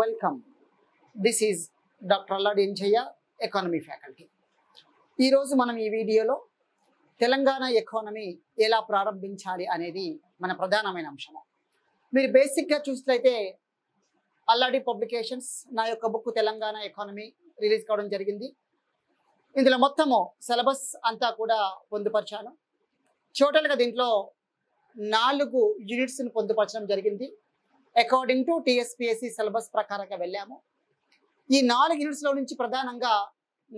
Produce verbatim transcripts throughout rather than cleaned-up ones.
Welcome. This is Doctor Alladi Anjaiah Economy faculty. Ee roju manam ee video lo Telangana economy ela prarambhinchali anedi mana pradhanamaina amshamu. Meer basic ga chustaithe Alladi publications na yokka book Telangana economy release kavadam jarigindi. Indulo mottamo syllabus anta kuda ponduparchanu. Total ga dintlo నాలుగు units ni ponduparchadam jarigindi. According to T S P S C syllabus prakaranga vellamo. ఈ నాలుగు యూనిట్స్లో నుంచి ప్రధానంగా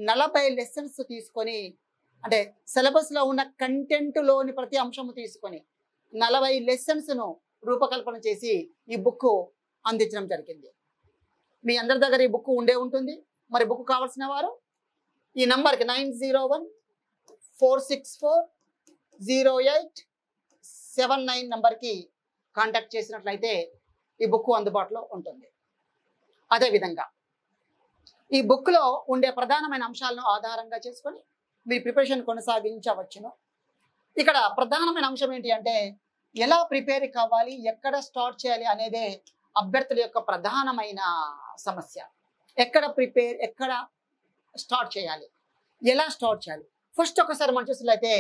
నలభై lessons తీసుకొని, అంటే సిలబస్లో ఉన్న కంటెంట్లోని ప్రతి అంశము తీసుకొని నలభై లెసన్స్ను రూపకల్పన చేసి ఈ బుక్ అందించడం జరిగింది. మీ అందరి దగ్గర ఈ బుక్ ఉండే ఉంటుంది. మరి బుక్ కావాల్సిన వారు ఈ నంబర్కి nine zero one four six four zero eight seven nine నంబర్కి కాంటాక్ట్ చేసినట్లయితే ఈ బుక్ అందుబాటులో ఉంటుంది. అదేవిధంగా ఈ బుక్లో ఉండే ప్రధానమైన అంశాలను ఆధారంగా చేసుకొని మీరు ప్రిపరేషన్ కొనసాగించవచ్చును. ఇక్కడ ప్రధానమైన అంశం ఏంటి అంటే ఎలా ప్రిపేర్ కావాలి, ఎక్కడ స్టార్ట్ చేయాలి అనేదే అభ్యర్థుల యొక్క ప్రధానమైన సమస్య. ఎక్కడ ప్రిపేర్ ఎక్కడ స్టార్ట్ చేయాలి, ఎలా స్టార్ట్ చేయాలి. ఫస్ట్ ఒకసారి మనం చూసినట్లయితే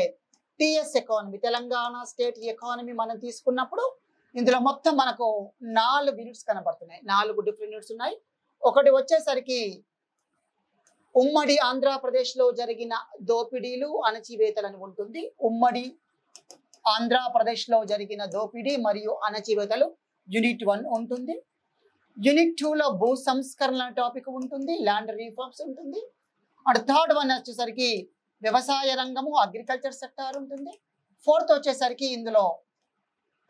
TS economy, Telangana state economy మనం తీసుకున్నప్పుడు ఇందులో మొత్తం మనకు నాలుగు యూనిట్స్ కనబడుతున్నాయి. నాలుగు డిఫరెంట్ యూనిట్స్ ఉన్నాయి. ఒకటి వచ్చేసరికి ఉమ్మడి ఆంధ్రప్రదేశ్లో జరిగిన దోపిడీలు అణచివేతలని ఉంటుంది. ఉమ్మడి ఆంధ్రప్రదేశ్లో జరిగిన దోపిడీ మరియు అణచివేతలు యూనిట్ వన్ ఉంటుంది. యూనిట్ టూలో భూ సంస్కరణల టాపిక్ ఉంటుంది, ల్యాండ్ రీఫార్మ్స్ ఉంటుంది. అండ్ థర్డ్ వన్ వచ్చేసరికి వ్యవసాయ రంగము, అగ్రికల్చర్ సెక్టార్ ఉంటుంది. ఫోర్త్ వచ్చేసరికి ఇందులో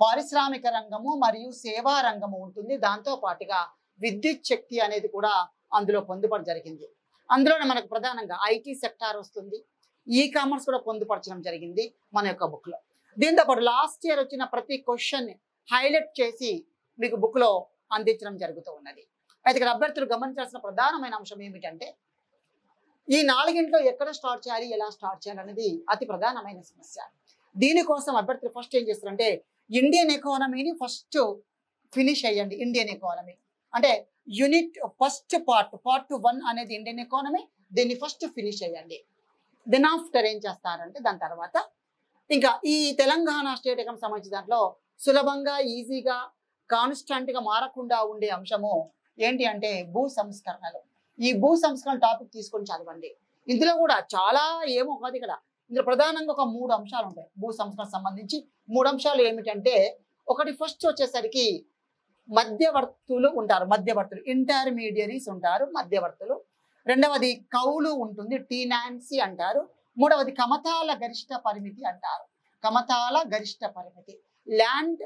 పారిశ్రామిక రంగము మరియు సేవా రంగము ఉంటుంది. దాంతో పాటుగా విద్యుత్ శక్తి అనేది కూడా అందులో పొందుపడం జరిగింది. అందులోనే మనకు ప్రధానంగా ఐటీ సెక్టార్ వస్తుంది. ఈ కామర్స్ కూడా పొందుపరచడం జరిగింది మన యొక్క బుక్లో. దీంతో పాటు లాస్ట్ ఇయర్ వచ్చిన ప్రతి క్వశ్చన్ హైలైట్ చేసి మీకు బుక్లో అందించడం జరుగుతూ ఉన్నది. అయితే ఇక్కడ అభ్యర్థులు గమనించాల్సిన ప్రధానమైన అంశం ఏమిటంటే ఈ నాలుగింట్లో ఎక్కడ స్టార్ట్ చేయాలి, ఎలా స్టార్ట్ చేయాలి అనేది అతి ప్రధానమైన సమస్య. దీనికోసం అభ్యర్థులు ఫస్ట్ ఏం చేస్తారంటే ఇండియన్ ఎకానమీని ఫస్ట్ ఫినిష్ అయ్యండి. ఇండియన్ ఎకానమీ అంటే unit first part part one అనేది ఇండియన్ ఎకానమీ, దీన్ని ఫస్ట్ ఫినిష్ అయ్యండి. దెన్ ఆఫ్టర్ ఏం చేస్తారంటే దాని తర్వాత ఇంకా ఈ తెలంగాణ స్టేట్ ఎకానమీ సంబంధించిన దాంట్లో సులభంగా ఈజీగా కాన్స్టాంట్గా మారకుండా ఉండే అంశము ఏంటి అంటే భూ సంస్కరణలు. ఈ భూ సంస్కరణ టాపిక్ తీసుకొని చదవండి. ఇందులో కూడా చాలా ఏమో కాదు, ఇక్కడ ఇందులో ప్రధానంగా ఒక మూడు అంశాలు ఉంటాయి. భూ సంస్కరణ సంబంధించి మూడు అంశాలు ఏమిటంటే ఒకటి ఫస్ట్ వచ్చేసరికి మధ్యవర్తులు ఉంటారు, మధ్యవర్తులు ఇంటర్మీడియరీస్ ఉంటారు, మధ్యవర్తులు. రెండవది కౌలు ఉంటుంది, టీనాన్సీ అంటారు. మూడవది కమతాల గరిష్ట పరిమితి అంటారు, కమతాల గరిష్ట పరిమితి, ల్యాండ్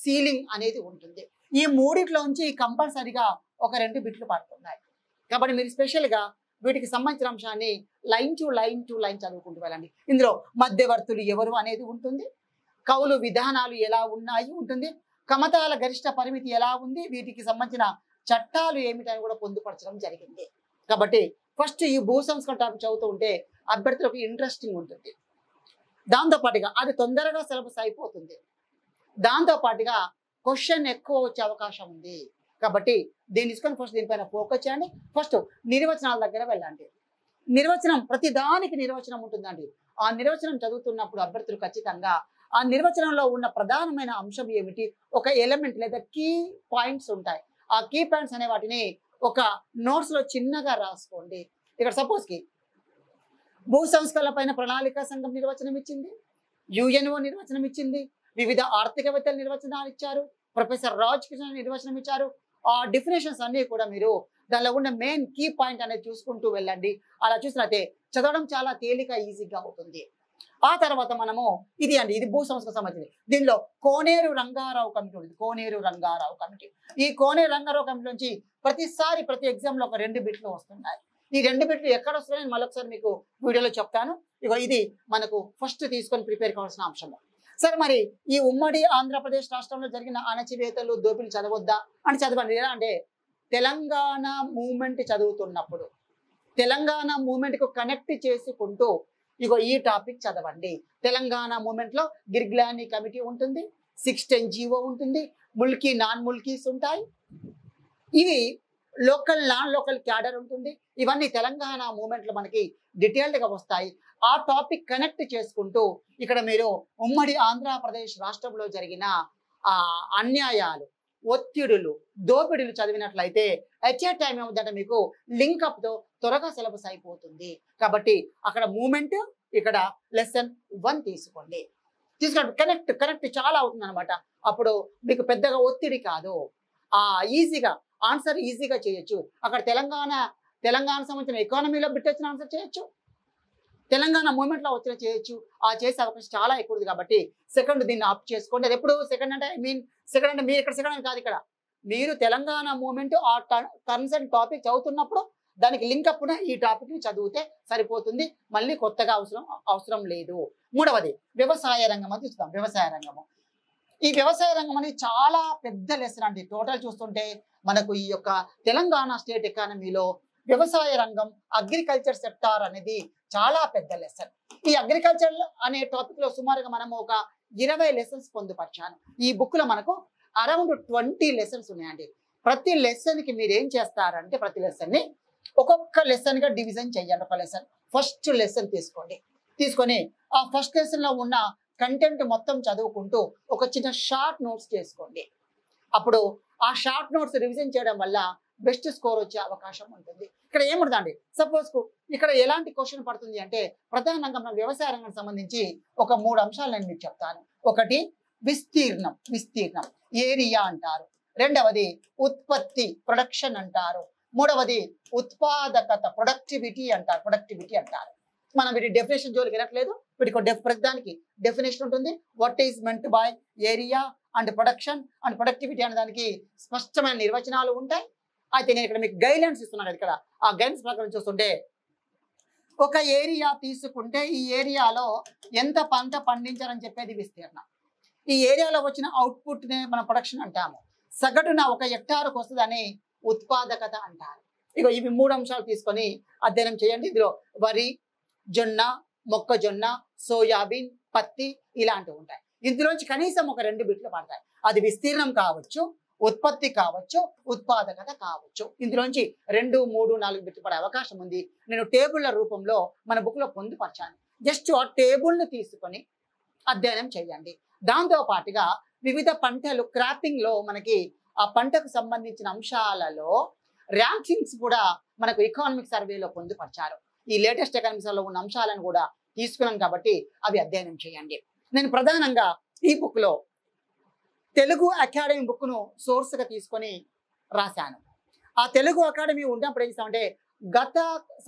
సీలింగ్ అనేది ఉంటుంది. ఈ మూడిట్లోంచి కంపల్సరిగా ఒక రెండు బిట్లు పడుతున్నాయి కాబట్టి మీరు స్పెషల్గా వీటికి సంబంధించిన అంశాన్ని line to line to line చదువుకుంటూ వెళ్ళండి. ఇందులో మధ్యవర్తులు ఎవరు అనేది ఉంటుంది, కౌలు విధానాలు ఎలా ఉన్నాయి ఉంటుంది, కమతాల గరిష్ట పరిమితి ఎలా ఉంది, వీటికి సంబంధించిన చట్టాలు ఏమిటని కూడా పొందుపరచడం జరిగింది. కాబట్టి ఫస్ట్ ఈ భూ సంస్కరణ టాపిక్ చదువుతూ ఉంటే అభ్యర్థులకు ఇంట్రెస్టింగ్ ఉంటుంది. దాంతోపాటుగా అది తొందరగా సిలబస్ అయిపోతుంది. దాంతోపాటుగా క్వశ్చన్ ఎక్కువ వచ్చే అవకాశం ఉంది. కాబట్టి దీన్ని తీసుకొని ఫస్ట్ దీనిపైన ఫోకస్ చేయండి. ఫస్ట్ నిర్వచనాల దగ్గర వెళ్ళండి. నిర్వచనం, ప్రతి దానికి నిర్వచనం ఉంటుందండి. ఆ నిర్వచనం చదువుతున్నప్పుడు అభ్యర్థులు ఖచ్చితంగా ఆ నిర్వచనంలో ఉన్న ప్రధానమైన అంశం ఏమిటి, ఒక ఎలిమెంట్ లేదా కీ పాయింట్స్ ఉంటాయి. ఆ కీ పాయింట్స్ అనే వాటిని ఒక నోట్స్లో చిన్నగా రాసుకోండి. ఇక్కడ సపోజ్కి భూ సంస్కరణల పైన ప్రణాళికా సంఘం నిర్వచనం ఇచ్చింది, యుఎన్ఓ నిర్వచనం ఇచ్చింది, వివిధ ఆర్థికవేత్తల నిర్వచనాలు ఇచ్చారు, ప్రొఫెసర్ రాజ్ కిషన్ నిర్వచనం ఇచ్చారు. ఆ డెఫినేషన్స్ అన్నీ కూడా మీరు దానిలో ఉన్న మెయిన్ కీ పాయింట్ అనేది చూసుకుంటూ వెళ్ళండి. అలా చూసినట్టే చదవడం చాలా తేలిక ఈజీగా అవుతుంది. ఆ తర్వాత మనము ఇది అండి, ఇది భూ సంస్కరణ సంబంధించింది. దీనిలో కోనేరు రంగారావు కమిటీ ఉంది, కోనేరు రంగారావు కమిటీ. ఈ కోనేరు రంగారావు కమిటీ నుంచి ప్రతిసారి ప్రతి ఎగ్జామ్లో ఒక రెండు బిట్లు వస్తున్నాయి. ఈ రెండు బిట్లు ఎక్కడ వస్తున్నాయి నేను మరొకసారి మీకు వీడియోలో చెప్తాను. ఇక ఇది మనకు ఫస్ట్ తీసుకొని ప్రిపేర్ కావాల్సిన అంశము. సరే, మరి ఈ ఉమ్మడి ఆంధ్రప్రదేశ్ రాష్ట్రంలో జరిగిన అణచివేతలు దోపిడీలు చదవద్దా అని చదవండి. ఎలా అంటే తెలంగాణ మూమెంట్ చదువుతున్నప్పుడు తెలంగాణ మూమెంట్కు కనెక్ట్ చేసుకుంటూ ఇగో ఈ టాపిక్ చదవండి. తెలంగాణ మూమెంట్లో గిర్గ్లానీ కమిటీ ఉంటుంది, సిక్స్ టెన్ జీవో ఉంటుంది, ముల్కీ నాన్ ముల్కీస్ ఉంటాయి. ఇవి local non-local cadre untundi ivanni Telangana movement lo manaki detailed ga vastayi aa topic connect cheskuntu ikkada meeru ummadi Andhra Pradesh rashtrablo jarigina aa anyayalu ottidulu dopidilu chadivinatlaite at a time avudata meeku link up tho toraga syllabus ayipotundi kabatti akada movement ikkada lesson one teesukondi teeskadu connect connect chaala avutund anamata appudu meeku peddaga ottidi kaadu aa easy ga answer easy ga cheyachu akkada telangana telangana sammanchina economy lo bittachina answer cheyachu telangana movement lo ochina cheyachu aa chese avakash chaala ekkudu kabatti second din up cheskondi ade eppudu second ante i mean second ante meer ikkada second ante kaadu ikkada meer telangana movement aa terms and topic chavutunnapudu daniki link up na ee topic ni chaduvute saripotundi malli kottaga avasaram avasaram ledu moodavadi vyavasaya rangam ante chudam vyavasaya rangam ee vyavasaya rangam ani chaala pedda lesson ante total chustunte మనకు ఈ యొక్క Telangana state ఎకానమీలో వ్యవసాయ రంగం agriculture sector అనేది చాలా పెద్ద lesson. ఈ అగ్రికల్చర్ అనే టాపిక్ లో సుమారుగా మనం ఒక ఇరవై లెసన్స్ పొందుపరిచాను. ఈ బుక్ లో మనకు అరౌండ్ ట్వంటీ లెసన్స్ ఉన్నాయండి. ప్రతి లెసన్ కి మీరు ఏం చేస్తారంటే ప్రతి లెసన్ ని ఒక్కొక్క లెసన్ గా డివిజన్ చేయండి. ఒక లెసన్ ఫస్ట్ లెసన్ తీసుకోండి. తీసుకొని ఆ ఫస్ట్ లెసన్ లో ఉన్న కంటెంట్ మొత్తం చదువుకుంటూ ఒక చిన్న షార్ట్ నోట్స్ చేసుకోండి. అప్పుడు ఆ షార్ట్ నోట్స్ రివిజన్ చేయడం వల్ల బెస్ట్ స్కోర్ వచ్చే అవకాశం ఉంటుంది. ఇక్కడ ఏముంటుందండి, సపోజ్ ఇక్కడ ఎలాంటి క్వశ్చన్ పడుతుంది అంటే ప్రధానంగా మన వ్యవసాయ రంగానికి సంబంధించి ఒక మూడు అంశాలు నేను మీకు చెప్తాను. ఒకటి విస్తీర్ణం, విస్తీర్ణం ఏరియా అంటారు. రెండవది ఉత్పత్తి, ప్రొడక్షన్ అంటారు. మూడవది ఉత్పాదకత, ప్రొడక్టివిటీ అంటారు, ప్రొడక్టివిటీ అంటారు. మనం వీటి డెఫినేషన్ జోలికి వెళ్ళట్లేదు. వీటికి ప్రతిదానికి డెఫినేషన్ ఉంటుంది. What is meant by area and production and productivity అనే దానికి స్పష్టమైన నిర్వచనాలు ఉంటాయి. అయితే నేను ఇక్కడ మీకు గైడ్లైన్స్ ఇస్తున్నాను. ఇక్కడ ఆ గైడ్లైన్స్ ప్రకారం చూస్తుంటే ఒక ఏరియా తీసుకుంటే ఈ ఏరియాలో ఎంత పంట పండించారని చెప్పేది విస్తీర్ణం. ఈ ఏరియాలో వచ్చిన అవుట్పుట్ నే మనం ప్రొడక్షన్ అంటాము. సగటున ఒక హెక్టార్కు వస్తుందని ఉత్పాదకత అంటారు. ఇక ఇవి మూడు అంశాలు తీసుకొని అధ్యయనం చేయండి. ఇందులో వరి, జొన్న, మొక్కజొన్న, సోయాబీన్, పత్తి ఇలాంటివి ఉంటాయి. ఇందులోంచి కనీసం ఒక రెండు బిట్లు పడతాయి. అది విస్తీర్ణం కావచ్చు, ఉత్పత్తి కావచ్చు, ఉత్పాదకత కావచ్చు. ఇందులోంచి రెండు మూడు నాలుగు బిట్లు పడే అవకాశం ఉంది. నేను టేబుల్ల రూపంలో మన బుక్లో పొందుపరిచాను. జస్ట్ ఆ టేబుల్ను తీసుకొని అధ్యయనం చేయండి. దాంతో పాటుగా వివిధ పంటలు క్రాపింగ్లో మనకి ఆ పంటకు సంబంధించిన అంశాలలో ర్యాంకింగ్స్ కూడా మనకు ఎకనామిక్ సర్వేలో పొందుపరిచారు. ఈ లేటెస్ట్ ఎకనామిక్స్లో ఉన్న అంశాలను కూడా తీసుకున్నాం కాబట్టి అవి అధ్యయనం చేయండి. నేను ప్రధానంగా ఈ బుక్లో తెలుగు అకాడమీ బుక్ను సోర్స్గా తీసుకొని రాశాను. ఆ తెలుగు అకాడమీ ఉన్నప్పుడు ఏం చేస్తామంటే గత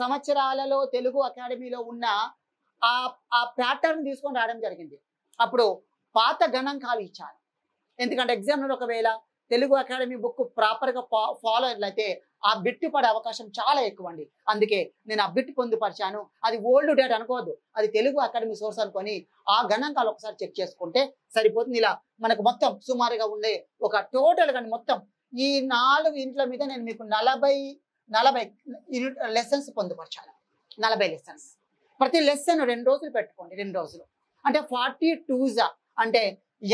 సంవత్సరాలలో తెలుగు అకాడమీలో ఉన్న ఆ ఆ ప్యాటర్న్ తీసుకొని రావడం జరిగింది. అప్పుడు పాత గణాంకాలు ఇచ్చాను. ఎందుకంటే ఎగ్జామ్లో ఒకవేళ తెలుగు అకాడమీ బుక్ ప్రాపర్గా ఫా ఫాలో అయితే ఆ బిట్టు పడే అవకాశం చాలా ఎక్కువ అండి. అందుకే నేను ఆ బిట్టు పొందుపరిచాను. అది ఓల్డ్ డేట్ అనుకోవద్దు, అది తెలుగు అకాడమీ సోర్స్ అనుకొని ఆ గణాంకాలు ఒకసారి చెక్ చేసుకుంటే సరిపోతుంది. ఇలా మనకు మొత్తం సుమారుగా ఉండే ఒక టోటల్ కానీ మొత్తం ఈ నాలుగు ఇంట్ల మీద నేను మీకు నలభై నలభై లెసన్స్ పొందుపరిచాను. నలభై లెసన్స్, ప్రతి లెసన్ రెండు రోజులు పెట్టుకోండి. రెండు రోజులు అంటే ఫార్టీ టూజా అంటే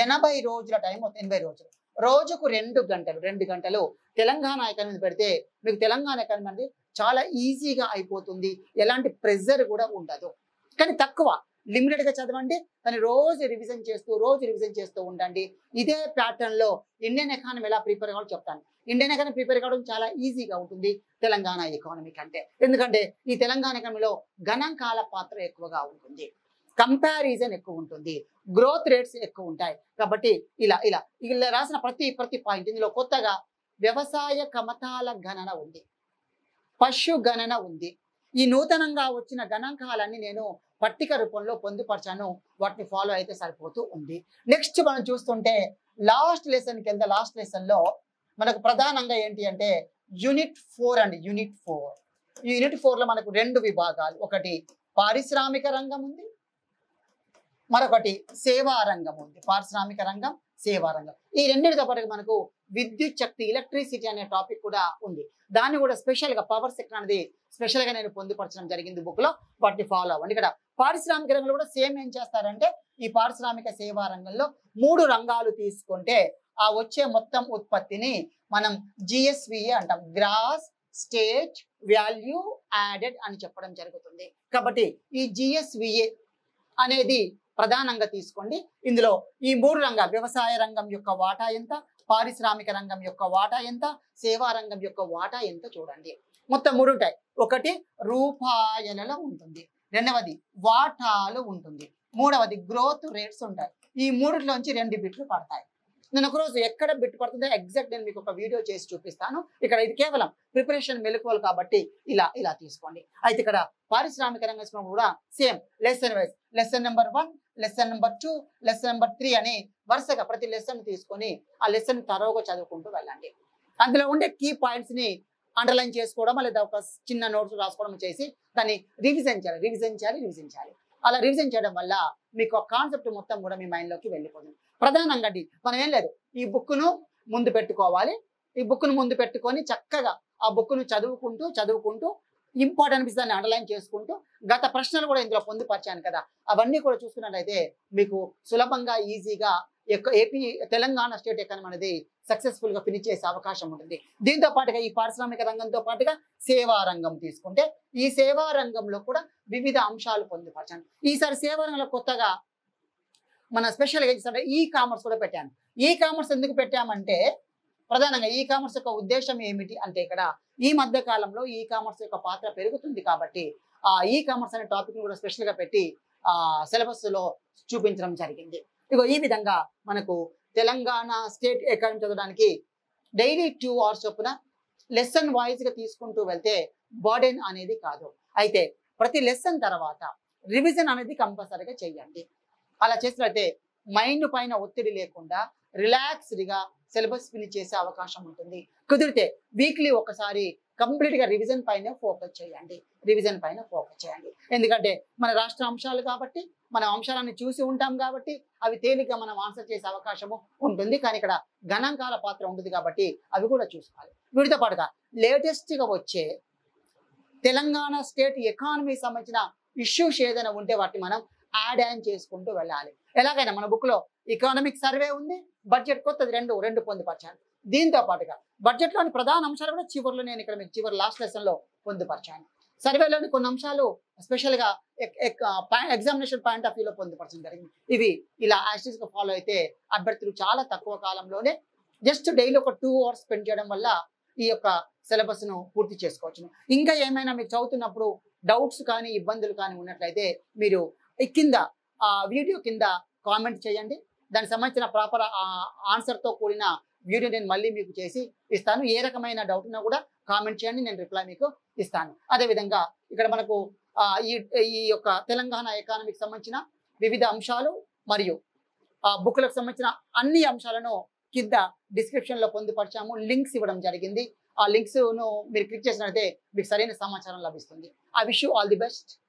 ఎనభై రోజుల టైం అవుతుంది. ఎనభై రోజులు, రోజుకు రెండు గంటలు రెండు గంటలు తెలంగాణ ఎకానమీ పెడితే మీకు తెలంగాణ ఎకానమీ అనేది చాలా ఈజీగా అయిపోతుంది. ఎలాంటి ప్రెజర్ కూడా ఉండదు. కానీ తక్కువ లిమిటెడ్గా చదవండి. కానీ రోజు రివిజన్ చేస్తూ రోజు రివిజన్ చేస్తూ ఉండండి. ఇదే ప్యాటర్న్లో ఇండియన్ ఎకానమీ ఎలా ప్రిపేర్ కావాలో చెప్తాను. ఇండియన్ ఎకానమీ ప్రిపేర్ కావడం చాలా ఈజీగా ఉంటుంది తెలంగాణ ఎకానమీ కంటే. ఎందుకంటే ఈ తెలంగాణ ఎకానమీలో గణాంకాల పాత్ర ఎక్కువగా ఉంటుంది, కంపారిజన్ ఎక్కువ ఉంటుంది, గ్రోత్ రేట్స్ ఎక్కువ ఉంటాయి. కాబట్టి ఇలా ఇలా ఇలా రాసిన ప్రతి ప్రతి పాయింట్. ఇందులో కొత్తగా వ్యవసాయ కమతాల గణన ఉంది, పశు గణన ఉంది. ఈ నూతనంగా వచ్చిన గణాంకాలన్నీ నేను పట్టిక రూపంలో పొందుపరిచాను. వాటిని ఫాలో అయితే సరిపోతూ ఉంది. నెక్స్ట్ మనం చూస్తుంటే లాస్ట్ లెసన్ కింద లాస్ట్ లెసన్లో మనకు ప్రధానంగా ఏంటి అంటే యూనిట్ ఫోర్ అండి. యూనిట్ ఫోర్ యూనిట్ ఫోర్లో మనకు రెండు విభాగాలు, ఒకటి పారిశ్రామిక రంగం ఉంది, మరొకటి సేవా రంగం ఉంది. పారిశ్రామిక రంగం, సేవా రంగం ఈ రెండింటితో పాటు మనకు విద్యుత్ శక్తి, ఎలక్ట్రిసిటీ అనే టాపిక్ కూడా ఉంది. దాన్ని కూడా స్పెషల్గా పవర్ సెక్టర్ అనేది స్పెషల్గా నేను పొందుపరచడం జరిగింది బుక్లో. వాటిని ఫాలో అవ్వండి. ఇక్కడ పారిశ్రామిక రంగంలో కూడా సేమ్ ఏం చేస్తారంటే ఈ పారిశ్రామిక సేవా రంగంలో మూడు రంగాలు తీసుకుంటే ఆ వచ్చే మొత్తం ఉత్పత్తిని మనం జిఎస్విఏ అంటాం, గ్రాస్ స్టేట్ వాల్యూ యాడెడ్ అని చెప్పడం జరుగుతుంది. కాబట్టి ఈ జిఎస్విఏ అనేది ప్రధానంగా తీసుకోండి. ఇందులో ఈ మూడు రంగాలు, వ్యవసాయ రంగం యొక్క వాటా ఎంత, పారిశ్రామిక రంగం యొక్క వాటా ఎంత, సేవా రంగం యొక్క వాటా ఎంత చూడండి. మొత్తం మూడు ఉంటాయి. ఒకటి రూపాయలలో ఉంటుంది, రెండవది వాటాలు ఉంటుంది, మూడవది గ్రోత్ రేట్స్ ఉంటాయి. ఈ మూడులోంచి రెండు బిట్లు పడతాయి. నేను ఒకరోజు ఎక్కడ బిట్ పడుతుందో ఎగ్జాక్ట్ నేను మీకు ఒక వీడియో చేసి చూపిస్తాను. ఇక్కడ ఇది కేవలం ప్రిపరేషన్ మెలకువలు కాబట్టి ఇలా ఇలా తీసుకోండి. అయితే ఇక్కడ పారిశ్రామిక రంగం కూడా same lesson wise, lesson number one, lesson number two, lesson number three అని వరుసగా ప్రతి లెసన్ తీసుకొని ఆ లెసన్ తరోగా చదువుకుంటూ వెళ్ళండి. అందులో ఉండే కీ పాయింట్స్ని అండర్లైన్ చేసుకోవడం, లేదా ఒక చిన్న నోట్స్ రాసుకోవడం చేసి దాన్ని రివిజన్ చేయాలి, రివిజన్ చేయాలి, రివిజన్ చేయాలి. అలా రివిజన్ చేయడం వల్ల మీకు కాన్సెప్ట్ మొత్తం కూడా మీ మైండ్లోకి వెళ్ళిపోతుంది. ప్రధానంగా మనం ఏం లేదు, ఈ బుక్ను ముందు పెట్టుకోవాలి. ఈ బుక్ను ముందు పెట్టుకొని చక్కగా ఆ బుక్ను చదువుకుంటూ చదువుకుంటూ ఇంపార్టెంట్ అనిపిస్తే దాన్ని అండర్లైన్ చేసుకుంటూ, గత ప్రశ్నలు కూడా ఇందులో పొందుపరిచాను కదా, అవన్నీ కూడా చూసుకున్నట్లయితే మీకు సులభంగా ఈజీగా ఏపీ తెలంగాణ స్టేట్ ఎకానమీ అనేది సక్సెస్ఫుల్ గా ఫినిష్ చేసే అవకాశం ఉంటుంది. దీంతో పాటుగా ఈ పారిశ్రామిక రంగంతో పాటుగా సేవా రంగం తీసుకుంటే ఈ సేవా రంగంలో కూడా వివిధ అంశాలు పొందుపరిచాను. ఈసారి సేవా రంగంలో కొత్తగా మన స్పెషల్గా ఏంటంటే ఈ కామర్స్ కూడా పెట్టాను. ఈ కామర్స్ ఎందుకు పెట్టామంటే ప్రధానంగా ఈ కామర్స్ యొక్క ఉద్దేశం ఏమిటి అంటే, ఇక్కడ ఈ మధ్య కాలంలో ఈ కామర్స్ యొక్క పాత్ర పెరుగుతుంది కాబట్టి ఆ ఈ కామర్స్ అనే టాపిక్ ని కూడా స్పెషల్ గా పెట్టి ఆ సిలబస్ లో చూపించడం జరిగింది. ఇగో ఈ విధంగా మనకు తెలంగాణ స్టేట్ అకాడమీ చదవడానికి డైలీ టూ అవర్స్ చొప్పున లెసన్ వైజ్ గా తీసుకుంటూ వెళ్తే బర్డెన్ అనేది కాదు. అయితే ప్రతి లెసన్ తర్వాత రివిజన్ అనేది కంపల్సరీగా చేయండి. అలా చేసినట్లయితే మైండ్ పైన ఒత్తిడి లేకుండా రిలాక్స్డ్గా సిలబస్ ఫినిష్ చేసే అవకాశం ఉంటుంది. కుదిరితే వీక్లీ ఒకసారి కంప్లీట్గా రివిజన్ పైన ఫోకస్ చేయండి, రివిజన్ పైన ఫోకస్ చేయండి. ఎందుకంటే మన రాష్ట్ర అంశాలు కాబట్టి మనం అంశాలను చూసి ఉంటాం కాబట్టి అవి తేలిగ్గా మనం ఆన్సర్ చేసే అవకాశము ఉంటుంది. కానీ ఇక్కడ గణాంకాల పాత్ర ఉంటుంది కాబట్టి అవి కూడా చూసుకోవాలి. వీటితో పాటుగా లేటెస్ట్గా వచ్చే తెలంగాణ స్టేట్ ఎకానమీకి సంబంధించిన ఇష్యూస్ ఏదైనా ఉంటే వాటిని మనం యాడ్ ఆన్ చేసుకుంటూ వెళ్ళాలి. ఎలాగైనా మన బుక్లో ఎకనామిక్ సర్వే ఉంది, బడ్జెట్ కొత్తది, రెండు రెండు పొందుపరిచాను. దీంతో పాటుగా బడ్జెట్లోని ప్రధాన అంశాలు కూడా చివరిలో నేను ఇక్కడ మీకు చివరి లాస్ట్ లెసన్లో పొందుపరిచాను. సర్వేలోని కొన్ని అంశాలు స్పెషల్గా ఎగ్జామినేషన్ పాయింట్ ఆఫ్ వ్యూలో పొందుపరచడం జరిగింది. ఇవి ఇలా యాక్టివ్గా ఫాలో అయితే అభ్యర్థులు చాలా తక్కువ కాలంలోనే జస్ట్ డైలీ ఒక టూ అవర్స్ స్పెండ్ చేయడం వల్ల ఈ యొక్క సిలబస్ను పూర్తి చేసుకోవచ్చు. ఇంకా ఏమైనా మీరు చదువుతున్నప్పుడు డౌట్స్ కానీ ఇబ్బందులు కానీ ఉన్నట్లయితే మీరు కింద ఆ వీడియో కింద కామెంట్ చేయండి. దానికి సంబంధించిన ప్రాపర్ ఆన్సర్తో కూడిన వీడియో నేను మళ్ళీ మీకు చేసి ఇస్తాను. ఏ రకమైన డౌట్ ఉన్నా కూడా కామెంట్ చేయండి, నేను రిప్లై మీకు ఇస్తాను. అదేవిధంగా ఇక్కడ మనకు ఈ ఈ యొక్క తెలంగాణ ఎకానమీకి సంబంధించిన వివిధ అంశాలు మరియు ఆ బుక్లకు సంబంధించిన అన్ని అంశాలను కింద డిస్క్రిప్షన్లో పొందుపరిచాము. లింక్స్ ఇవ్వడం జరిగింది. ఆ లింక్స్ను మీరు క్లిక్ చేసినట్లయితే మీకు సరైన సమాచారం లభిస్తుంది. I wish you all the best.